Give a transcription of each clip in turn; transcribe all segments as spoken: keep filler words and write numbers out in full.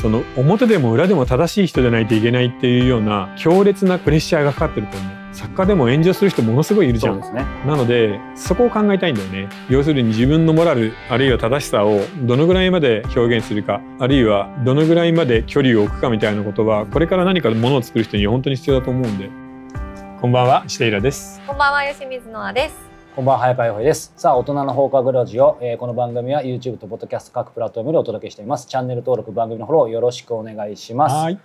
その表でも裏でも正しい人じゃないといけないっていうような強烈なプレッシャーがかかってると思う。作家でも炎上する人ものすごいいるじゃん。そうですね。なのでそこを考えたいんだよね。要するに自分のモラルあるいは正しさをどのぐらいまで表現するか、あるいはどのぐらいまで距離を置くかみたいなことはこれから何かものを作る人に本当に必要だと思うんで。こんばんは、シテイラです。こんばんは、吉水乃愛です。こんばんは、早川洋平です。さあ、大人の放課後ラジオ、えー、この番組は YouTube とポッドキャスト各プラットフォームでお届けしています。チャンネル登録、番組のフォローよろしくお願いします。はい、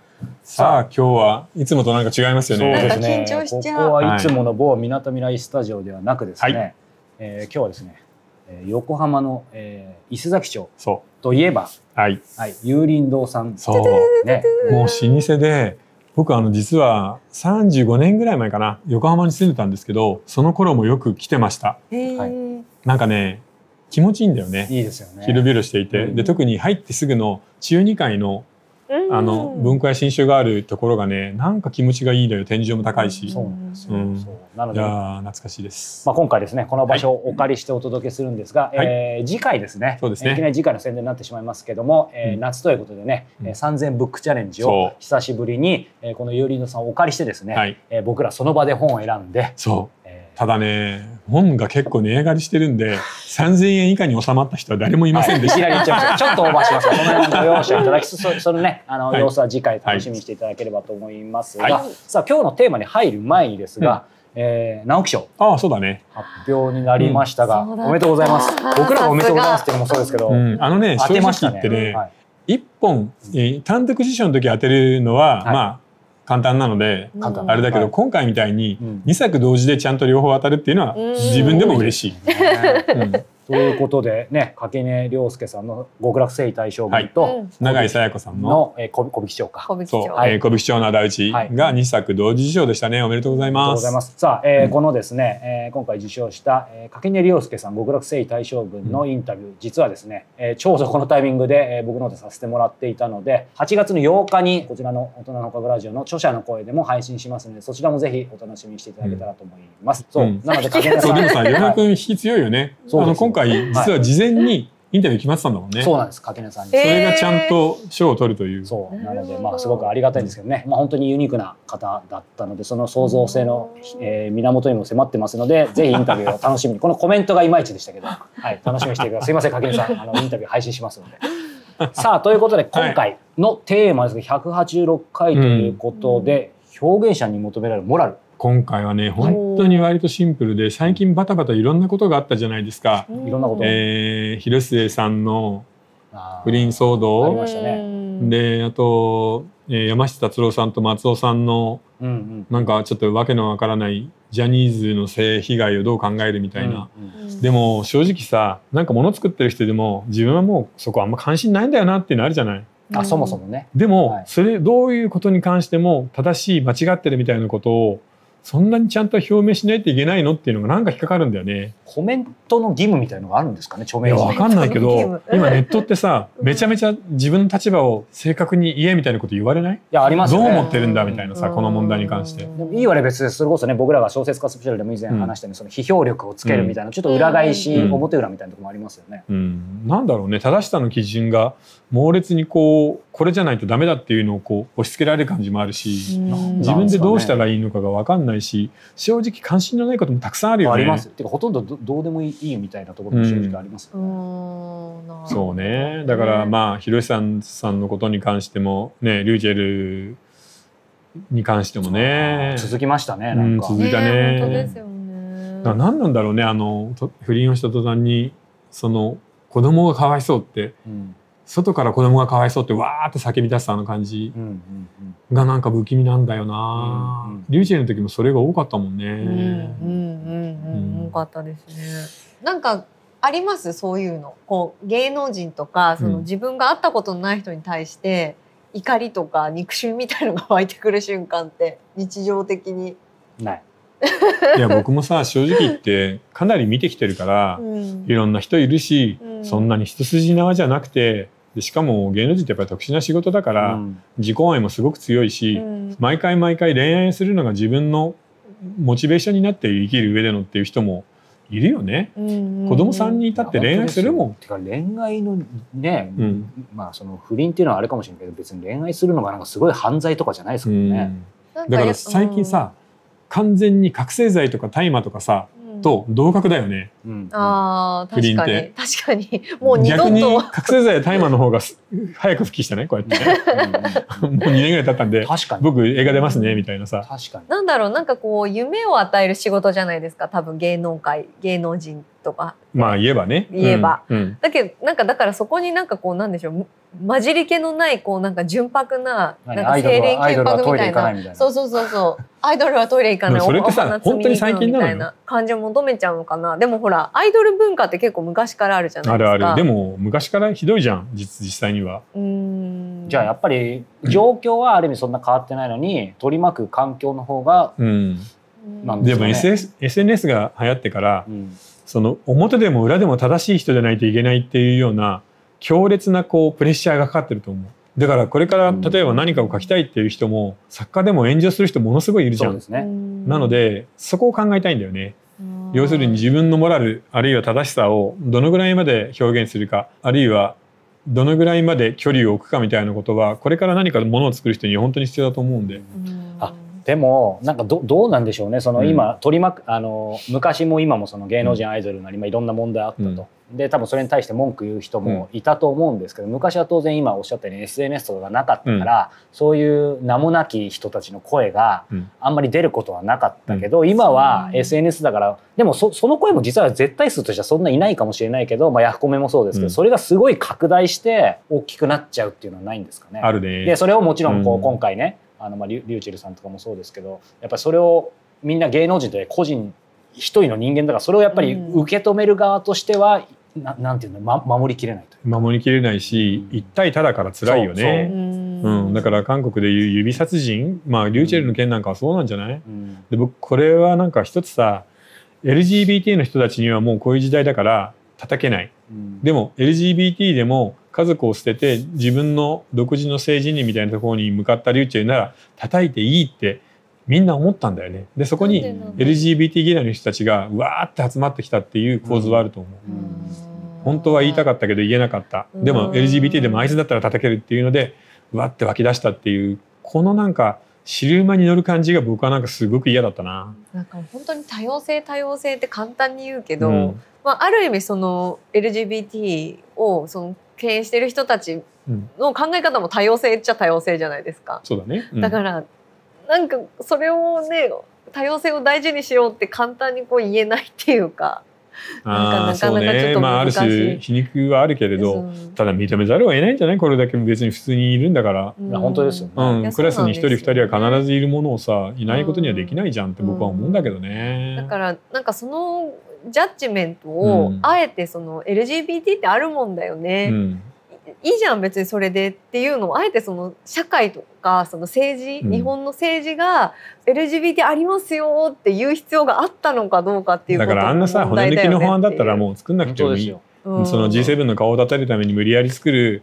さあ今日はいつもとなんか違いますよね。そうですね。ここはいつもの某みなとみらいスタジオではなくですね、はい、えー、今日はですね、横浜の、えー、伊勢崎町といえば、はいはい、有林堂さん、そう、ね、もう老舗で、僕あの実はさんじゅうごねんぐらい前かな、横浜に住んでたんですけど、その頃もよく来てました。なんかね、気持ちいいんだよね。いいですよね。広々していて、うん、で特に入ってすぐの中にかいのあの文庫や新書があるところがね、なんか気持ちがいいのよ。天井も高いし。そうなんですよ。なので、いや懐かしいです。まあ今回ですね、この場所をお借りしてお届けするんですが、次回ですね。そうですね。いきなり次回の宣伝になってしまいますけども、夏ということでね、さんぜんブックチャレンジを久しぶりにこの有林堂さんをお借りしてですね、僕らその場で本を選んで。そう。ただね、本が結構値上がりしてるんで、さんぜんえん以下に収まった人は誰もいませんでした。いきなり言っちゃいました。ちょっとオーバーしました。この辺ご容赦いただきつつ、そのね、あの様子は次回楽しみにしていただければと思いますが、さあ今日のテーマに入る前にですが、直木賞、ああそうだね、発表になりましたが、おめでとうございます。僕らもおめでとうございますっていうのもそうですけど、あのね、正直言ってね、一本単独受賞の時当てるのはまあ。簡単なのであれだけど、今回みたいににさく同時でちゃんと両方当たるっていうのは自分でも嬉しい。ということでね、垣根涼介さんの極楽征夷大将軍と永井紗耶子さんの「木挽町」か「木挽町のあだ討ち」がにさく同時受賞でしたね。おめでとうございます。さあこのですね、今回受賞した垣根涼介さん極楽征夷大将軍のインタビュー、実はですねちょうどこのタイミングで僕の方でさせてもらっていたので、はちがつのようかにこちらの「大人の放課後ラジオ」の著者の声でも配信しますので、そちらもぜひお楽しみにしていただけたらと思います。そうなので垣根さん、でもさ、与那君引き強いよね。今回実は事前にインタビュー決まってたんだもんね。そうなんです。垣根さんにそれがちゃんと賞を取るという。そうなので、まあすごくありがたいんですけどね。まあ本当にユニークな方だったので、その創造性の、えー、源にも迫ってますので、ぜひインタビューを楽しみに。このコメントがいまいちでしたけど、はい、楽しみにしてください。すいません、垣根さん、あのインタビュー配信しますので。さあということで今回のテーマですが、ひゃくはちじゅうろっかいということで、うん、表現者に求められるモラル。今回はね、本当に割とシンプルで、最近バタバタいろんなことがあったじゃないですか。いろんなこと。えー、広末さんの不倫騒動。ありましたね。で、あと、えー、山下達郎さんと松尾さんの、うんうん、なんかちょっとわけのわからないジャニーズの性被害をどう考えるみたいな。うんうん、でも正直さ、なんか物作ってる人でも自分はもうそこあんま関心ないんだよなっていうのあるじゃない。あ、そもそもね。でも、はい、それどういうことに関しても正しい間違ってるみたいなことをそんなにちゃんと表明しないといけないのっていうのがなんか引っかかるんだよね。コメントの義務みたいのがあるんですかね、著名人。わかんないけど、今ネットってさ、めちゃめちゃ自分の立場を正確に言えみたいなこと言われない？いや、ありますね。どう思ってるんだみたいなさ、この問題に関して。でもいいわね、別にそれこそね、僕らが小説家スペシャルでも以前話したように、その批評力をつけるみたいな、ちょっと裏返し、表裏みたいなところもありますよね。うん、なんだろうね、正しさの基準が猛烈にこう、これじゃないとダメだっていうのをこう押し付けられる感じもあるし、自分でどうしたらいいのかがわかんない。正直関心のないこともたくさんあるよね。あります。てかほとんど ど, どうでもいいみたいなところも正直ありますよね。うん、そうね。だからまあ広瀬さんのことに関してもね、リュウジェルに関してもね、続きましたね。なんか、うん、続いたね。本当ですよね。だ何なんだろうね、あの不倫をした途端にその子供がかわいそうって。うん、外から子供がかわいそうってわーって叫び出したあの感じがなんか不気味なんだよな。リュウジェの時もそれが多かったもんね。多かったですね。なんかありますそういうの。こう芸能人とかその自分が会ったことのない人に対して怒りとか憎しみみたいのが湧いてくる瞬間って日常的にない。いや僕もさ正直言ってかなり見てきてるから、うん、いろんな人いるし、うん、そんなに一筋縄じゃなくて。しかも芸能人ってやっぱり特殊な仕事だから、うん、自己愛もすごく強いし、うん、毎回毎回恋愛するのが自分のモチベーションになって生きる上でのっていう人もいるよね。子供さんに至って恋愛するもん。てか恋愛のね、うん、まあその不倫っていうのはあれかもしれないけど、別に恋愛するのがなんかすごい犯罪とかじゃないですもんね。うん、だから最近さ、うん、完全に覚醒剤とか大麻とかさ、うん、と同格だよね。うんうん、ああ確かに確かにもう二度と逆に覚醒剤や大麻の方が早く復帰したねこうやってね。もうにねんぐらい経ったんで、僕映画出ますねみたいなさ。確かに。なんだろう、なんかこう夢を与える仕事じゃないですか。多分芸能界芸能人とか。まあ言えばね。言えば。うんうん、だけどなんかだからそこになんかこうなんでしょう。混じり気のないこうなんか純白ななんか清廉潔白みたいな、そうそうそうそう、アイドルはトイレ行かない、それってさ本当に最近なのよ。感情求めちゃうのかな。でもほらアイドル文化って結構昔からあるじゃないですか。あるある。でも昔からひどいじゃん、 実, 実際には。うーん、じゃあやっぱり状況はある意味そんな変わってないのに、取り巻く環境の方がなんですかね。でも エスエヌエス が流行ってから、うん、その表でも裏でも正しい人じゃないといけないっていうような強烈なこうプレッシャーがかかってると思う。だからこれから例えば何かを書きたいっていう人も、作家でも炎上する人ものすごいいるじゃん。そうですね。なのでそこを考えたいんだよね。要するに自分のモラルあるいは正しさをどのぐらいまで表現するか、あるいはどのぐらいまで距離を置くかみたいなことは、これから何かものを作る人に本当に必要だと思うんで。あ、でもなんか ど, どうなんでしょうね。その今、うん、取り巻くあの昔も今もその芸能人アイドルなり、まあ、いろんな問題あったと。うん、で多分それに対して文句言う人もいたと思うんですけど、うん、昔は当然今おっしゃったように エスエヌエス とかがなかったから、うん、そういう名もなき人たちの声があんまり出ることはなかったけど、うん、今は エスエヌエス だから、うん、でも そ, その声も実は絶対数としてはそんないないかもしれないけど、まあ、ヤフコメもそうですけど、うん、それがすごい拡大して大きくなっちゃうっていうのはないんですかね。あるね。でそれをもちろんこう、うん、今回ね、あのまあリューチェルさんとかもそうですけど、やっぱりそれをみんな芸能人という個人一人の人間だから、それをやっぱり受け止める側としては、うん、な, なんていうの、ま、守りきれないというか、守りきれないし、うん、一体ただから辛いよね。うん、だから韓国でいう指殺人、まあリューチェルの件なんかはそうなんじゃない、うん、で僕これはなんか一つさ、 エルジービーティー の人たちにはもうこういう時代だから叩けない、うん、でも エルジービーティー でも家族を捨てて自分の独自の政治人みたいなところに向かったリューチェルなら叩いていいってみんな思ったんだよね。でそこに エルジービーティー 嫌いの人たちがわーって集まってきたっていう構図はあると思う。うん、本当は言いたかったけど言えなかった。でも エルジービーティー でもあいつだったら叩けるっていうのでわーって湧き出したっていう、このなんか知る馬に乗る感じが僕はなんかすごく嫌だったな。なんか本当に多様性多様性って簡単に言うけど、うん、まあある意味その エルジービーティー をその経営してる人たちの考え方も多様性っちゃ多様性じゃないですか。そうだね。うん、だからなんかそれをね、多様性を大事にしようって簡単にこう言えないっていうか、なんかなかなかちょっと難しい。まあある種皮肉はあるけれど、ただ認めざるを得ないんじゃない、これだけ別に普通にいるんだから。本当ですよね。クラスに一人二人は必ずいるものをさ、いないことにはできないじゃんって僕は思うんだけどね。だからなんかそのジャッジメントをあえてその エルジービーティー ってあるもんだよね。うんいいじゃん別にそれでっていうのをあえてその社会とかその政治、うん、日本の政治が エルジービーティー ありますよっていう必要があったのかどうかっていうことだから、あんなさ骨抜きの法案だったらもう作んなくてもいい。うん、その ジーセブン の顔を立てるために無理やり作る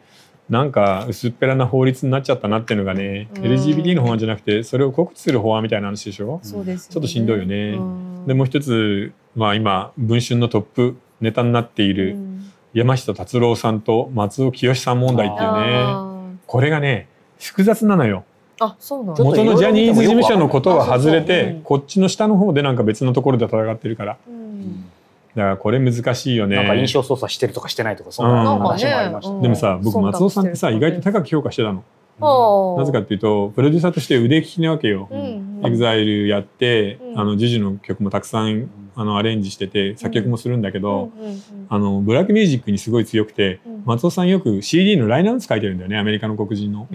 なんか薄っぺらな法律になっちゃったなっていうのがね、うん、エルジービーティー の法案じゃなくてそれを告知する法案みたいな話でしょ。そうですよね。ちょっとしんどいよね。うん、でもう一つ、まあ、今文春のトップネタになっている、うん、山下達郎さんと松尾清さん問題っていうね、これがね複雑なのよ。あ、そうなん。元のジャニーズ事務所のことは外れて、こっちの下の方でなんか別のところで戦ってるから、うん、だからこれ難しいよね。なんか印象操作してるとかしてないとかそんな話もありました、うん、でもさ僕松尾さんってさ意外と高く評価してたの。なぜかっていうとプロデューサーとして腕利きなわけよ。 エグザイル やってジュジュの曲もたくさんあのアレンジしてて作曲もするんだけど、あのブラックミュージックにすごい強くて、松尾さんよく シーディー のラインナップ書いてるんだよね、アメリカの黒人の。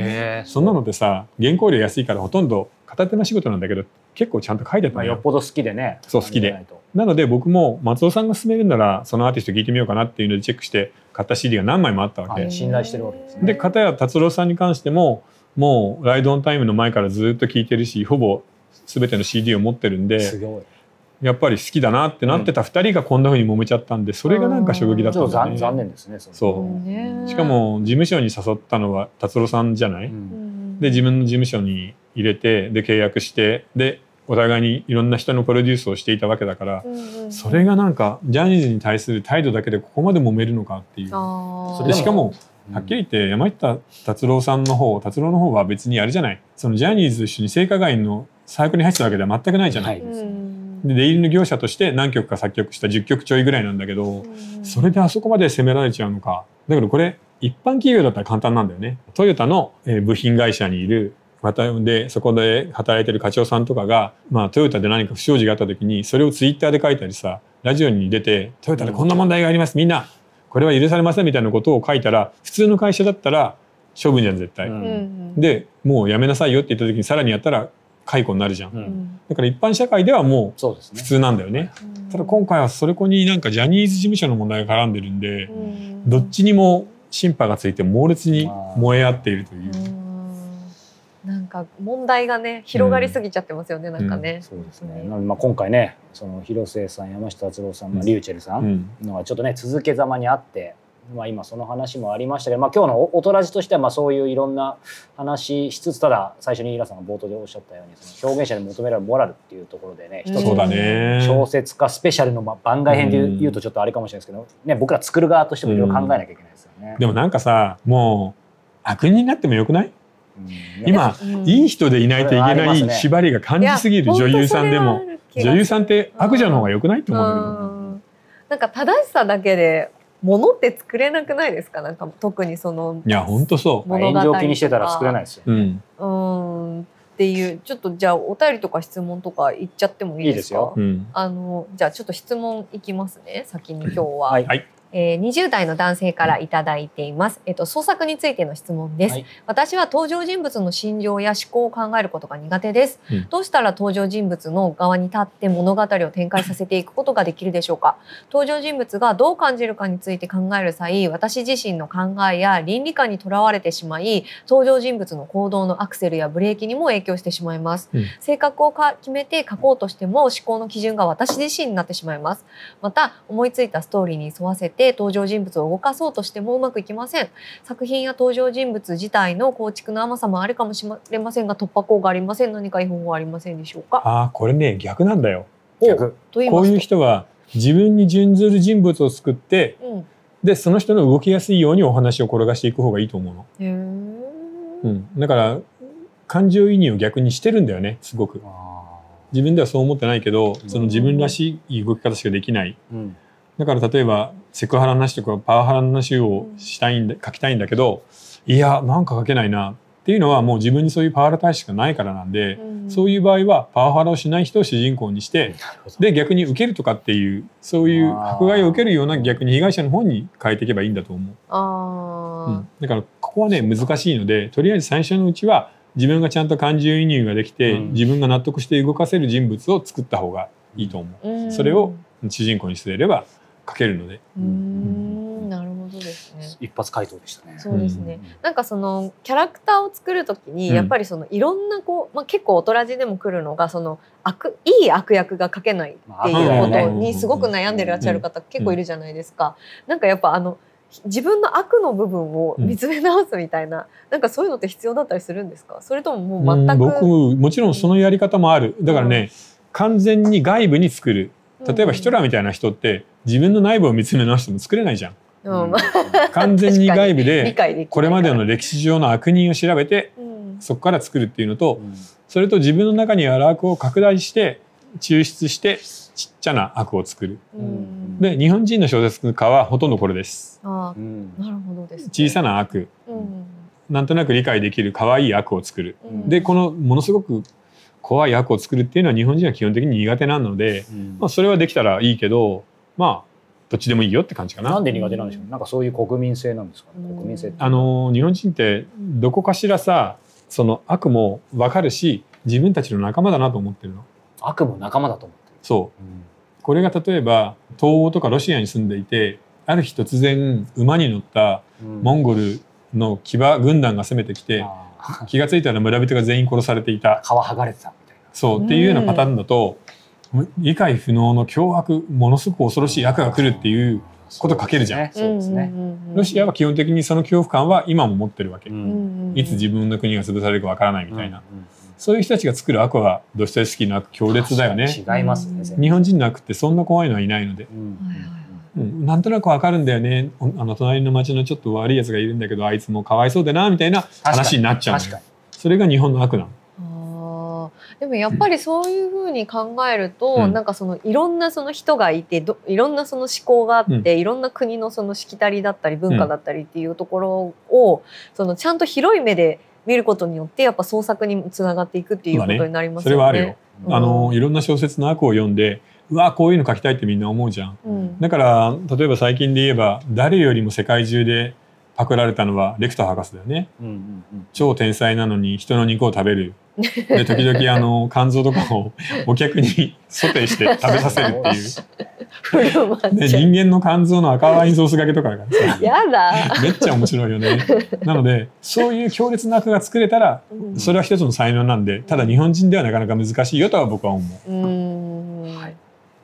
そんなのってさ原稿料安いからほとんど片手間仕事なんだけど結構ちゃんと書いてた。よっぽど好きでね。そう好きで。なので僕も松尾さんが勧めるならそのアーティスト聞いてみようかなっていうのでチェックして買った シーディー が何枚もあったわけ。信頼してるわけですね。で片や達郎さんに関してももう「ライドオンタイム」の前からずっと聞いてるし、ほぼ全ての シーディー を持ってるんで。すごい。やっぱり好きだなってなってたふたりがこんなふうに揉めちゃったんで、それがなんか衝撃だったんだね。残念ですね。そう。しかも事務所に誘ったのは達郎さんじゃない。で自分の事務所に入れてで契約してでお互いにいろんな人のプロデュースをしていたわけだから、それがなんかジャニーズに対する態度だけでここまで揉めるのかっていう。でしかもはっきり言って山下達郎さんの方達郎の方は別にあれじゃない、そのジャニーズと一緒に性加害のサークルに入ってたわけでは全くないじゃない。で出入りの業者として何曲か作曲したじゅっきょくちょいぐらいなんだけど、それであそこまで責められちゃうのか。だけどこれ一般企業だったら簡単なんだよね。トヨタの部品会社にいる、またでそこで働いてる課長さんとかが、まあ、トヨタで何か不祥事があった時にそれをツイッターで書いたりさ、ラジオに出て「トヨタでこんな問題があります、みんなこれは許されません」みたいなことを書いたら、普通の会社だったら処分じゃん絶対。うん、でもうやめなさいよって言った時にさらにやったら解雇になるじゃん。うん、だから一般社会ではもう普通なんだよね。うん、ただ今回はそれこになんかジャニーズ事務所の問題が絡んでるんで、うん、どっちにもシンパがついて猛烈に燃え合っているという。うん、なんか問題がね広がりすぎちゃってますよね、うん、なんかね。そうですね。なのでまあ今回ね、その広末さん、山下達郎さん、まあ、リューチェルさんのがちょっとね続けざまにあって、まあ、今その話もありましたけど、まあ、今日のおとらじとしてはまあそういういろんな話しつつ、ただ最初にイラさんが冒頭でおっしゃったようにその表現者に求められるモラルっていうところでね、一つ小説家スペシャルのまあ番外編で言うとちょっとあれかもしれないですけど、ね、僕ら作る側としてもいろいろ考えなきゃいけないですよね。でもなんかさ、もう悪人になってもよくない？今、うん、いい人でいないといけない縛りが感じすぎる。女優さんでも女優さんって悪女の方が良くないと思う。なんか正しさだけで物って作れなくないですか？なんか特にそのいや本当そう炎上気にしてたら作れないですよ、ね。うん、うんっていうちょっとじゃあお便りとか質問とか言っちゃってもいいですか？いいですよ。うん、あのじゃあちょっと質問いきますね。先に今日は。はい、はい、えー、にじゅうだいの男性からいただいています。えっと、創作についての質問です。はい、私は登場人物の心情や思考を考えることが苦手です。うん、どうしたら登場人物の側に立って物語を展開させていくことができるでしょうか？登場人物がどう感じるかについて考える際、私自身の考えや倫理観にとらわれてしまい、登場人物の行動のアクセルやブレーキにも影響してしまいます。うん、性格をか決めて書こうとしても思考の基準が私自身になってしまいます。また、思いついたストーリーに沿わせて登場人物を動かそうとしてもうまくいきません。作品や登場人物自体の構築の甘さもあるかもしれませんが、突破口がありません。何かいい方法はありませんでしょうか？ああ、これね逆なんだよ。逆。こういう人は自分に準ずる人物を作って、うん、でその人の動きやすいようにお話を転がしていく方がいいと思うの。へえ。うん。だから感情移入を逆にしてるんだよね。すごく。自分ではそう思ってないけど、その自分らしい動き方しかできない。うん、だから例えばセクハラの話とかパワハラの話をしたいんだ、書きたいんだけど、いやなんか書けないなっていうのはもう自分にそういうパワハラ体質がないからなんで、うん、そういう場合はパワハラをしない人を主人公にして、で逆に受けるとかっていうそういう迫害を受けるような逆に被害者の方に変えていけばいいんだと思う。あ、うん、だからここはね難しいので、とりあえず最初のうちは自分がちゃんと感情移入ができて、うん、自分が納得して動かせる人物を作った方がいいと思う。うん、それを主人公にすれば書けるので。うん、なるほどですね。一発回答でしたね。そうですね。なんかそのキャラクターを作るときにやっぱりそのいろんなこう、まあ結構オトラジでも来るのがその悪いい悪役が書けないっていうことにすごく悩んでいらっしゃる方結構いるじゃないですか。なんかやっぱあの自分の悪の部分を見つめ直すみたいな、うん、なんかそういうのって必要だったりするんですか？それとももう全く。僕もちろんそのやり方もある。だからね、うん、完全に外部に作る。例えばヒトラーみたいな人って自分の内部を見つめ直しても作れないじゃん。うん、完全に外部でこれまでの歴史上の悪人を調べてそこから作るっていうのと、それと自分の中にある悪を拡大して抽出してちっちゃな悪を作る。うん、で日本人の小説家はほとんどこれです。あ、なるほどですね。小さな悪、うん、なんとなく理解できる可愛い悪を作る。うん、でこのものすごく怖い悪を作るっていうのは日本人は基本的に苦手なので、うん、まあそれはできたらいいけど、まあどっちでもいいよって感じかな。なんで苦手なんでしょうね。なんかそういう国民性なんですかね。国民性ってあの日本人ってどこかしらさ、その悪も分かるし自分たちの仲間だなと思ってるの。悪も仲間だと思ってる。そう、うん、これが例えば東欧とかロシアに住んでいて、ある日突然馬に乗ったモンゴルの騎馬軍団が攻めてきて、うん、気が付いたら村人が全員殺されていた。皮剥がれてた。そうっていうようなパターンだと、うん、理解不能の凶悪、ものすごく恐ろしい悪が来るっていうことを書けるじゃん。そうですね。ロシアは基本的にその恐怖感は今も持ってるわけ。うん、いつ自分の国が潰されるかわからないみたいな。うんうん、そういう人たちが作る悪はドストエフスキーの悪強烈だよね。違いますね。日本人の悪ってそんな怖いのはいないので、なんとなくわかるんだよね。あの隣の町のちょっと悪いやつがいるんだけど、あいつもかわいそうだなみたいな話になっちゃう。それが日本の悪なの。でもやっぱりそういうふうに考えると、うん、なんかそのいろんなその人がいて、どいろんなその思考があって、うん、いろんな国のそのしきたりだったり文化だったりっていうところをそのちゃんと広い目で見ることによってやっぱ創作につながっていくっていうことになりますよね。それはあるよ。うん、あのいろんな小説の悪を読んで、うわこういうの書きたいってみんな思うじゃん。うん、だから例えば最近で言えば誰よりも世界中でパクられたのはレクター博士だよね。超天才なのに人の肉を食べる。で時々あの肝臓とかをお客にソテーして食べさせるっていうで人間の肝臓の赤ワインソースがけとかがさやだめっちゃ面白いよね。なのでそういう強烈な悪が作れたらそれは一つの才能なんで、ただ日本人ではなかなか難しいよとは僕は思う。うん、はい、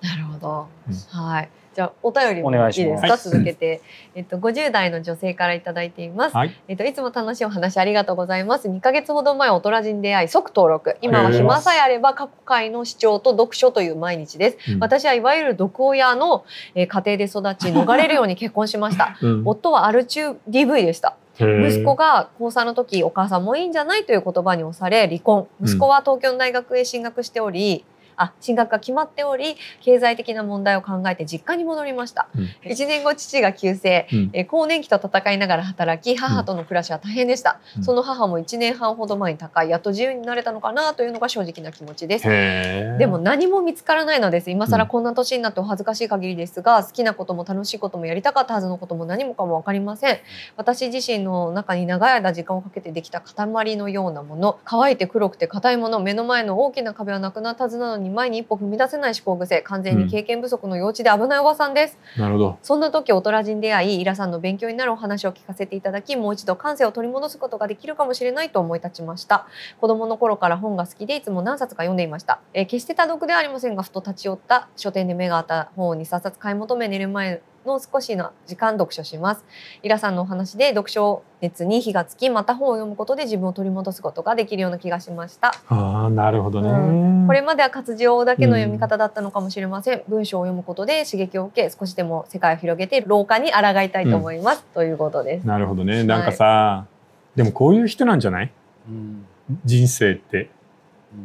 なるほど、うん、はい。じゃあお便りもいいですか。続けて、えっとごじゅう代の女性からいただいています。はい、えっといつも楽しいお話ありがとうございます。にかげつほど前オトラジに出会い即登録。今は暇さえあれば過去回の視聴と読書という毎日です。うん、私はいわゆる毒親の、えー、家庭で育ち逃れるように結婚しました。うん、夫はアル中 ディーブイ でした。息子が高さんの時お母さんもいいんじゃないという言葉に押され離婚。息子は東京の大学へ進学しており。あ進学が決まっており経済的な問題を考えて実家に戻りました、うん、いちねんご父が急性、うん、え更年期と戦いながら働き母との暮らしは大変でした、うん、その母もいちねんはんほど前に他界やっと自由になれたのかなというのが正直な気持ちです。でも何も見つからないのです。今更こんな年になってお恥ずかしい限りですが、好きなことも楽しいこともやりたかったはずのことも何もかも分かりません。私自身の中に長い間時間をかけてできた塊のようなもの、乾いて黒くて硬いもの、目の前の大きな壁はなくなったはずなのに前に一歩踏み出せない思考癖、完全に経験不足の幼稚で危ないおばさんです。なるほど。そんな時オトラジに出会い、イラさんの勉強になるお話を聞かせていただき、もう一度感性を取り戻すことができるかもしれないと思い立ちました。子供の頃から本が好きでいつも何冊か読んでいました。えー、決して多読ではありませんが、ふと立ち寄った書店で目が合った本をにさっさつ買い求め、寝る前の少しの時間読書します。イラさんのお話で読書熱に火がつき、また本を読むことで自分を取り戻すことができるような気がしました。ああ、なるほどね、うん。これまでは活字だけの読み方だったのかもしれません。うん、文章を読むことで刺激を受け、少しでも世界を広げて老化に抗いたいと思います、うん、ということです。なるほどね。なんかさ、はい、でもこういう人なんじゃない？うん、人生って。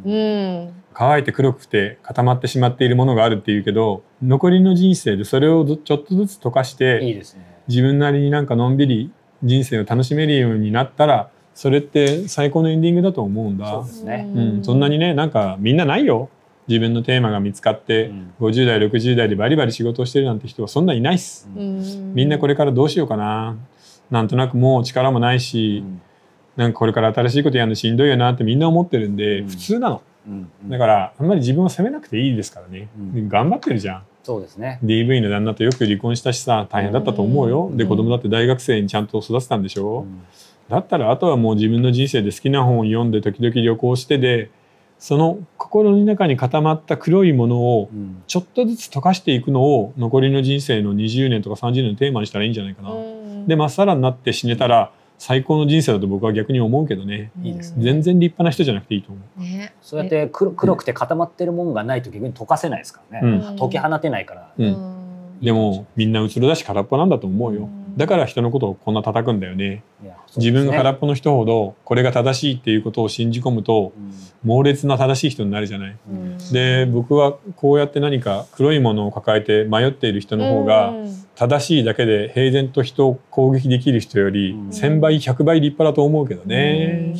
うん、乾いて黒くて固まってしまっているものがあるっていうけど、残りの人生でそれをちょっとずつ溶かしていいですね。自分なりになんかのんびり人生を楽しめるようになったら、それって最高のエンディングだと思うんだ。そうですね、うん、そんなにね、なんかみんなないよ。自分のテーマが見つかって、うん、ごじゅう代ろくじゅう代でバリバリ仕事をしてるなんて人はそんないないっす。うん、みんなこれからどうしようかな、なんとなくもう力もないし、うん、なんかこれから新しいことやるのしんどいよなってみんな思ってるんで、うん、普通なの。うんうん、だからあんまり自分を責めなくていいですからね、うん、頑張ってるじゃん。そうですね。 ディーブイ の旦那とよく離婚したしさ、大変だったと思うよ、うん、で子供だって大学生にちゃんと育てたんでしょ、うん、だったらあとはもう自分の人生で好きな本を読んで時々旅行してで、その心の中に固まった黒いものをちょっとずつ溶かしていくのを残りの人生のにじゅうねんとかさんじゅうねんのテーマにしたらいいんじゃないかな。うん、でまっさらになって死ねたら最高の人生だと僕は逆に思うけどね。いいですね。全然立派な人じゃなくていいと思う。ね、そうやって黒、黒くて固まってるもんがないと逆に溶かせないですからね。うん、溶き放てないから。うんうん、でもみんなうつろだし空っぽなんだと思うよ。うん、だから人のことをこんな叩くんだよね。いや、そうですね。自分が空っぽの人ほどこれが正しいっていうことを信じ込むと、うん、猛烈な正しい人になるじゃない。うん、で僕はこうやって何か黒いものを抱えて迷っている人の方が、うん、正しいだけで平然と人を攻撃できる人よりせんばいひゃくばい立派だと思うけどね。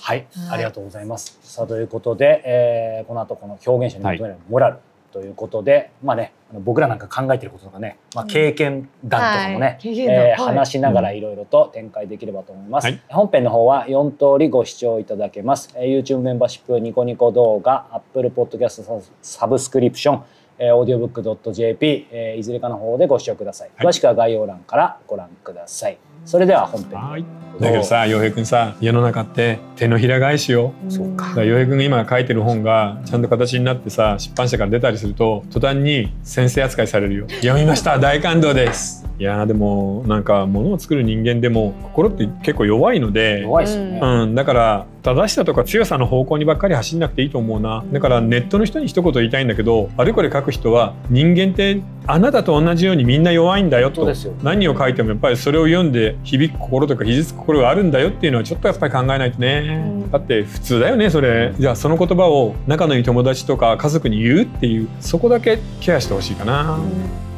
はい、ありがとうございます。さあということで、えー、この後この表現者に求めるモラルということで、はい、まあね、僕らなんか考えてることとかね、まあ、経験談とかもね、うん、えー、話しながらいろいろと展開できればと思います。はい、本編の方はよん通りご視聴いただけます。YouTube メンバーシップ、ニコニコ動画、Apple Podcast サブスクリプション、オーディオブックドットジェーピー、えー、いずれかの方でご視聴ください。詳しくは概要欄からご覧ください。それでは本編。はい、だけどさ、洋平くんさ、世の中って手のひら返しよ。そうか。だから洋平くんが今書いてる本がちゃんと形になってさ、出版社から出たりすると途端に先生扱いされるよ。読みました、大感動です。いやでもなんか物を作る人間でも心って結構弱いので、弱いですよね、うん、だから正しさとか強さの方向にばっかり走んなくていいと思うな。だからネットの人に一言言いたいんだけど、あれこれ書く人は人間ってあなたと同じようにみんな弱いんだよと、何を書いてもやっぱりそれを読んで響く心とか傷つく心があるんだよっていうのはちょっとやっぱり考えないとね、うん、だって普通だよねそれ。じゃあその言葉を仲のいい友達とか家族に言うっていう、そこだけケアしてほしいかな。うん